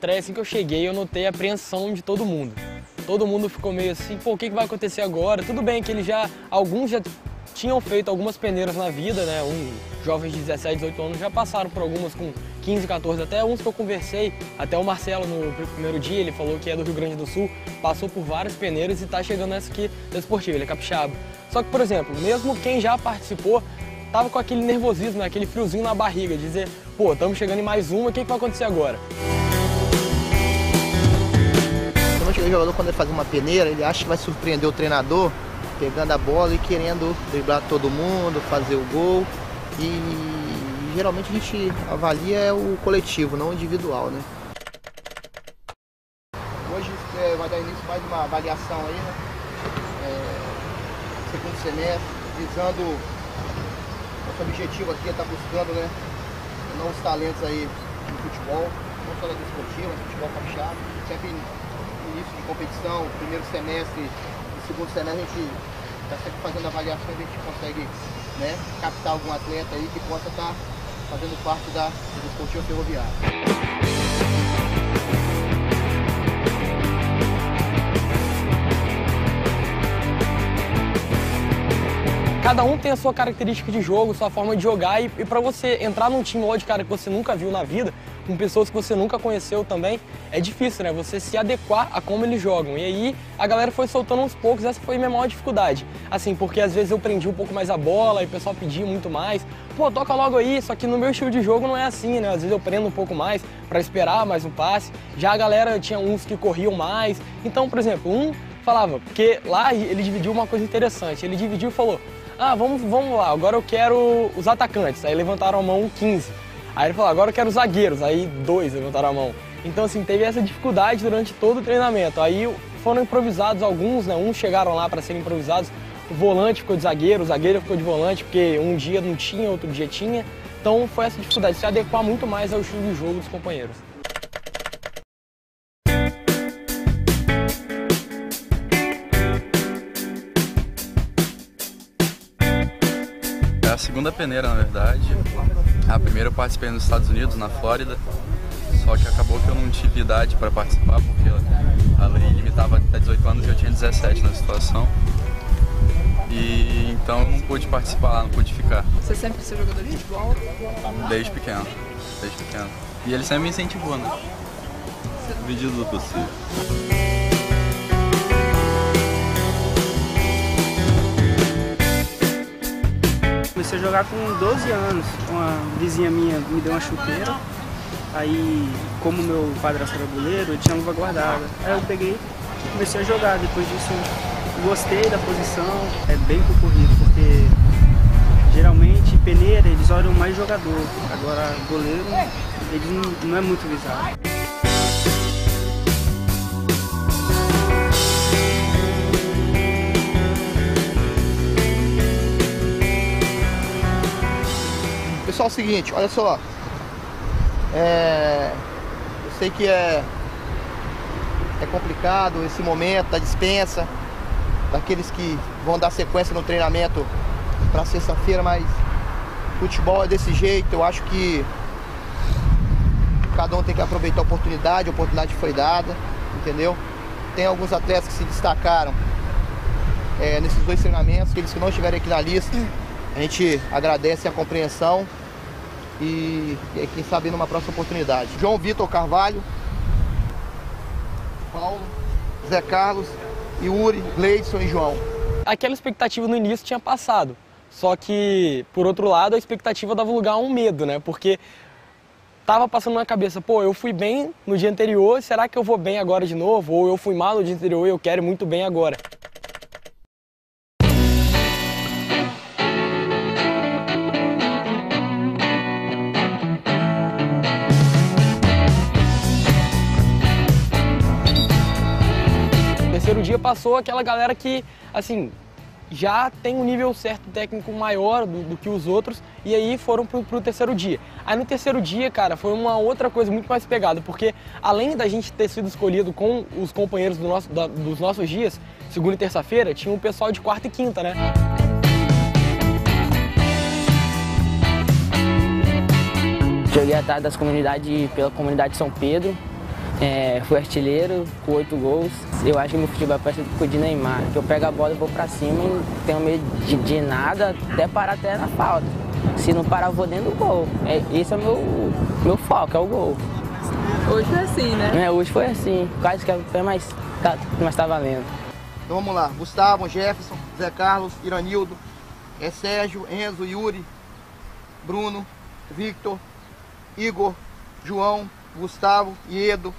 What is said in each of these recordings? estreia, assim que eu cheguei, eu notei a apreensão de todo mundo. Todo mundo ficou meio assim, pô, o que vai acontecer agora? Tudo bem que alguns já tinham feito algumas peneiras na vida, né? Jovens de 17, 18 anos já passaram por algumas com 15, 14, até uns que eu conversei, até o Marcelo no primeiro dia, ele falou que é do Rio Grande do Sul, passou por várias peneiras e tá chegando nessa aqui da esportiva, ele é capixaba. Só que, por exemplo, mesmo quem já participou, tava com aquele nervosismo, né? Aquele friozinho na barriga, de dizer, pô, estamos chegando em mais uma, o que vai acontecer agora? O jogador, quando ele faz uma peneira, ele acha que vai surpreender o treinador, pegando a bola e querendo driblar todo mundo, fazer o gol. E geralmente a gente avalia o coletivo, não o individual, né? Hoje vai dar início mais uma avaliação aí, né? Segundo semestre, visando nosso objetivo aqui, tá buscando, né, novos talentos aí no futebol, não só da desportiva, no futebol capixaba, sempre início de competição, primeiro semestre e segundo semestre, a gente está sempre fazendo avaliações, a gente consegue, né, captar algum atleta aí que possa estar fazendo parte da desportiva ferroviária. Cada um tem a sua característica de jogo, sua forma de jogar e para você entrar num time de cara que você nunca viu na vida, com pessoas que você nunca conheceu também, é difícil, né? Você se adequar a como eles jogam. E aí a galera foi soltando aos poucos, essa foi a minha maior dificuldade. Assim, porque às vezes eu prendi um pouco mais a bola e o pessoal pedia muito mais. Pô, toca logo aí, só que no meu estilo de jogo não é assim, né? Às vezes eu prendo um pouco mais para esperar mais um passe. Já a galera tinha uns que corriam mais. Então, por exemplo, um falava, porque lá ele dividiu uma coisa interessante, ele dividiu e falou: ah, vamos lá, agora eu quero os atacantes. Aí levantaram a mão 15. Aí ele falou, agora eu quero os zagueiros. Aí 2 levantaram a mão. Então, assim, teve essa dificuldade durante todo o treinamento. Aí foram improvisados alguns, né? Uns chegaram lá para serem improvisados. O volante ficou de zagueiro, o zagueiro ficou de volante, porque um dia não tinha, outro dia tinha. Então, foi essa dificuldade, se adequar muito mais ao estilo de jogo dos companheiros. É a segunda peneira, na verdade. A primeira eu participei nos Estados Unidos, na Flórida, só que acabou que eu não tive idade para participar, porque a lei limitava até 18 anos e eu tinha 17 na situação. E então eu não pude participar lá, não pude ficar. Você sempre quis ser jogador de futebol? Desde pequeno, desde pequeno. E ele sempre me incentivou, né? Na medida do possível. Comecei a jogar com 12 anos, uma vizinha minha me deu uma chuteira, aí como meu padrasto era goleiro, eu tinha luva guardada, aí eu peguei e comecei a jogar, depois disso gostei da posição, é bem concorrido, porque geralmente peneira eles olham mais jogador, agora goleiro ele não é muito visado. Pessoal, é o seguinte, olha só, eu sei que é complicado esse momento da dispensa, daqueles que vão dar sequência no treinamento para sexta-feira, mas futebol é desse jeito, eu acho que cada um tem que aproveitar a oportunidade foi dada, entendeu? Tem alguns atletas que se destacaram nesses dois treinamentos, aqueles que não estiverem aqui na lista. A gente agradece a compreensão e quem sabe numa próxima oportunidade. João Vitor Carvalho, Paulo, Zé Carlos, Yuri, Gleidson e João. Aquela expectativa no início tinha passado, só que, por outro lado, a expectativa dava lugar a um medo, né? Porque tava passando na cabeça, pô, eu fui bem no dia anterior, será que eu vou bem agora de novo? Ou eu fui mal no dia anterior e eu quero ir muito bem agora? O dia passou, aquela galera que, assim, já tem um nível certo técnico maior do que os outros, e aí foram pro terceiro dia. Aí no terceiro dia, cara, foi uma outra coisa muito mais pegada, porque além da gente ter sido escolhido com os companheiros dos nossos dias, segunda e terça-feira, tinha um pessoal de quarta e quinta, né? Joguei atrás das comunidades, pela comunidade São Pedro, Fui artilheiro com 8 gols. Eu acho que meu futebol é parecido com o de Neymar. Eu pego a bola e vou pra cima e não tenho medo de nada, até parar até na falta. Se não parar, eu vou dentro do gol. Esse é o meu foco, é o gol. Hoje foi assim, né? Hoje foi assim. Quase que é mais, mas tá valendo. Então vamos lá. Gustavo, Jefferson, Zé Carlos, Iranildo, Sérgio, Enzo, Yuri, Bruno, Victor, Igor, João, Gustavo, Iedo,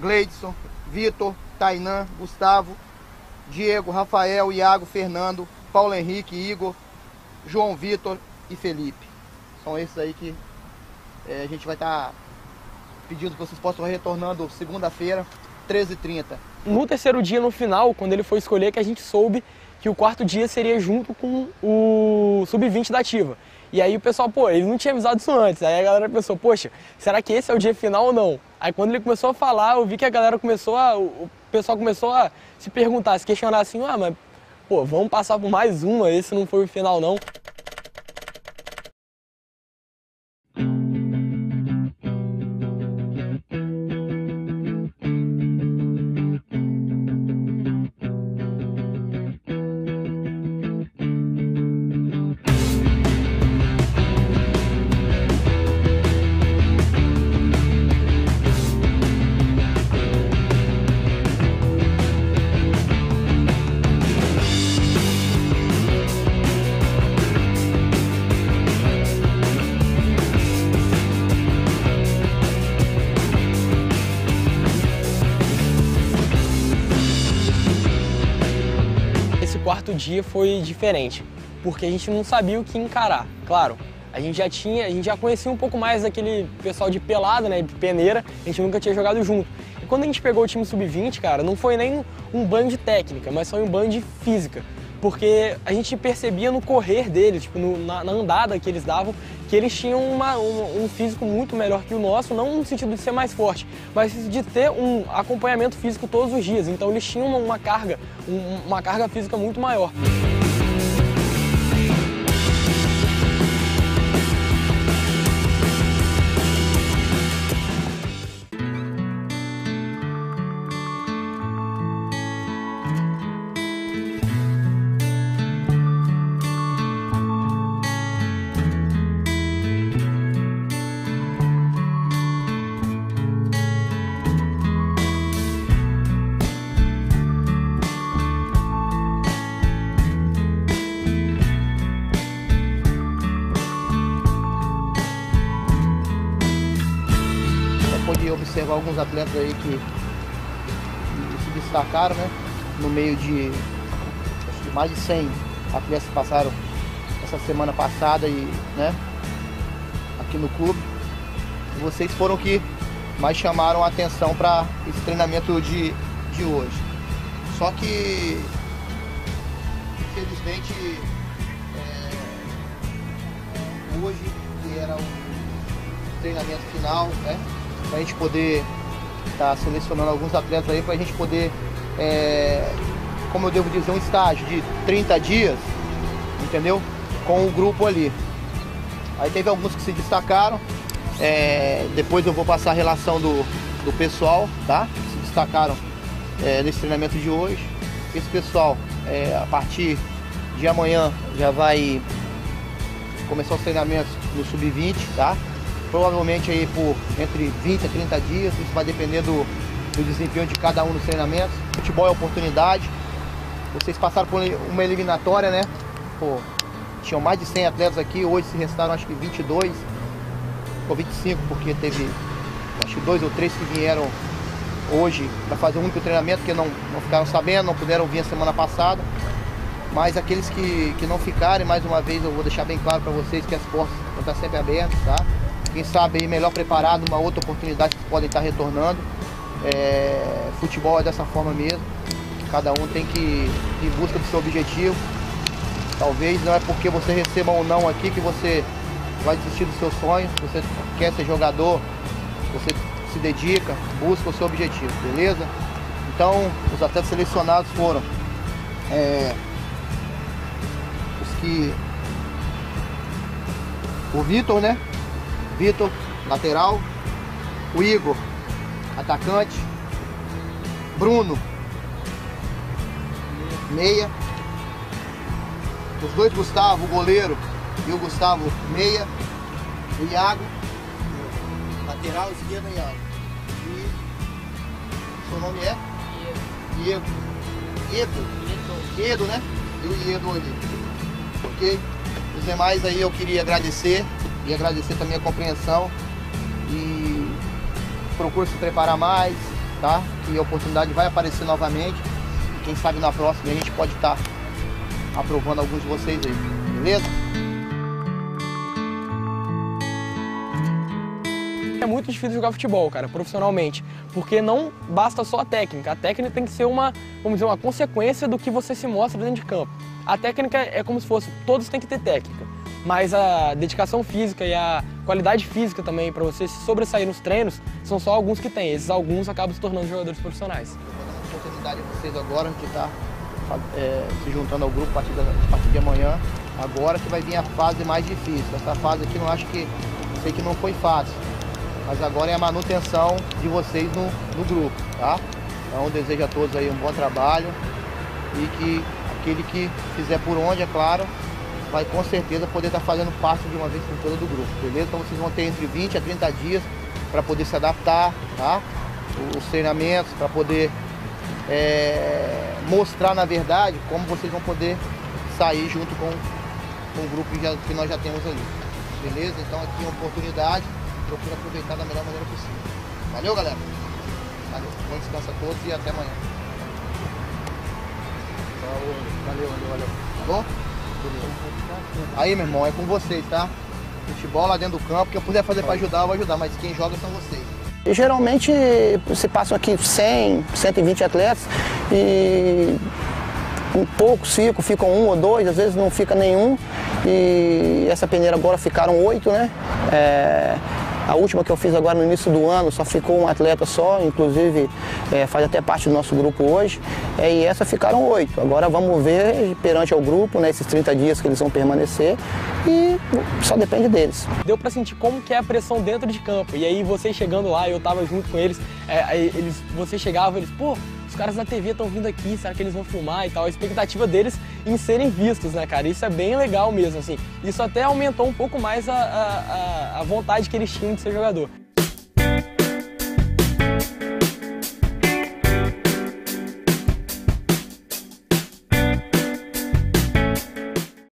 Gleidson, Vitor, Tainan, Gustavo, Diego, Rafael, Iago, Fernando, Paulo Henrique, Igor, João Vitor e Felipe. São esses aí que a gente vai estar pedindo que vocês possam retornando segunda-feira, 13h30. No terceiro dia, no final, quando ele foi escolher, que a gente soube que o quarto dia seria junto com o sub-20 da ativa. E aí o pessoal, pô, ele não tinha avisado isso antes. Aí a galera pensou, poxa, será que esse é o dia final ou não? Aí quando ele começou a falar, eu vi que a galera o pessoal começou a se perguntar, se questionar assim, ah, mas, pô, vamos passar por mais uma, esse não foi o final não. Quarto dia foi diferente, porque a gente não sabia o que encarar. Claro, a gente já conhecia um pouco mais daquele pessoal de pelada, né, de peneira, a gente nunca tinha jogado junto. E quando a gente pegou o time sub-20, cara, não foi nem um banho de técnica, mas foi um banho de física, porque a gente percebia no correr deles, tipo, na andada que eles davam, que eles tinham um físico muito melhor que o nosso, não no sentido de ser mais forte, mas de ter um acompanhamento físico todos os dias. Então eles tinham uma carga física muito maior. Observar alguns atletas aí que se destacaram, né? No meio de acho que mais de 100 atletas que passaram essa semana passada e, né, aqui no clube. Vocês foram que mais chamaram a atenção para esse treinamento de hoje. Só que, infelizmente, hoje, que era o treinamento final, né? Para a gente poder estar selecionando alguns atletas aí, para a gente poder, como eu devo dizer, um estágio de 30 dias, entendeu? Com o grupo ali. Aí teve alguns que se destacaram, depois eu vou passar a relação do pessoal, tá? Que se destacaram nesse treinamento de hoje. Esse pessoal, a partir de amanhã, já vai começar os treinamentos no sub-20, tá? Provavelmente aí por entre 20 a 30 dias, isso vai depender do desempenho de cada um nos treinamentos. Futebol é oportunidade, vocês passaram por uma eliminatória, né? Pô, tinham mais de 100 atletas aqui, hoje se restaram acho que 22, ou 25, porque teve acho que 2 ou 3 que vieram hoje para fazer um único treinamento, porque não ficaram sabendo, não puderam vir a semana passada. Mas aqueles que não ficarem, mais uma vez eu vou deixar bem claro para vocês que as portas vão estar sempre abertas, tá? Quem sabe aí melhor preparado, uma outra oportunidade que podem estar retornando. Futebol é dessa forma mesmo. Cada um tem que ir em busca do seu objetivo. Talvez não é porque você receba um não aqui que você vai desistir do seu sonho. Se você quer ser jogador, você se dedica, busca o seu objetivo, beleza? Então, os atletas selecionados foram os que... O Vitor, né? Vitor, lateral, o Igor, atacante. Bruno, meia. Os dois Gustavo, o goleiro, e o Gustavo, meia. O Iago, lateral esquerdo, Iago. E seu nome é? Diego. Edo, né? E o Iedo ali. Ok? Os demais aí eu queria agradecer. E agradecer também a compreensão. E procuro se preparar mais, tá? Que a oportunidade vai aparecer novamente. E quem sabe na próxima a gente pode estar aprovando alguns de vocês aí. Beleza? É muito difícil jogar futebol, cara, profissionalmente, porque não basta só a técnica tem que ser uma, vamos dizer, uma consequência do que você se mostra dentro de campo. A técnica é como se fosse, todos têm que ter técnica, mas a dedicação física e a qualidade física também para você se sobressair nos treinos são só alguns que tem, esses alguns acabam se tornando jogadores profissionais. Eu vou dar uma oportunidade a vocês agora, que está se juntando ao grupo a partir de amanhã, agora que vai vir a fase mais difícil. Essa fase aqui eu acho que, sei que não foi fácil. Mas agora é a manutenção de vocês no grupo, tá? Então desejo a todos aí um bom trabalho e que aquele que fizer por onde, é claro, vai com certeza poder estar fazendo parte de uma vez por toda do grupo, beleza? Então vocês vão ter entre 20 a 30 dias para poder se adaptar, tá? Os treinamentos, para poder mostrar, na verdade, como vocês vão poder sair junto com o grupo que nós já temos ali, beleza? Então aqui é uma oportunidade. Procura aproveitar da melhor maneira possível. Valeu, galera. Valeu. Bom descanso a todos e até amanhã. Valeu. Tá bom? Aí, meu irmão, é com vocês, tá? Futebol lá dentro do campo, o que eu puder fazer para ajudar, eu vou ajudar, mas quem joga são vocês. Geralmente se passam aqui 100, 120 atletas e um pouco ficam um ou dois, às vezes não fica nenhum. E essa peneira agora ficaram 8, né? A última que eu fiz agora no início do ano só ficou um atleta só, inclusive faz até parte do nosso grupo hoje, e essa ficaram 8. Agora vamos ver perante ao grupo, né, esses 30 dias que eles vão permanecer e só depende deles. Deu pra sentir como que é a pressão dentro de campo, e aí vocês chegando lá, eu tava junto com eles, você chegava, eles, pô, os caras da TV estão vindo aqui, será que eles vão filmar e tal? A expectativa deles em serem vistos, né, cara? Isso é bem legal mesmo, assim. Isso até aumentou um pouco mais a vontade que eles tinham de ser jogador.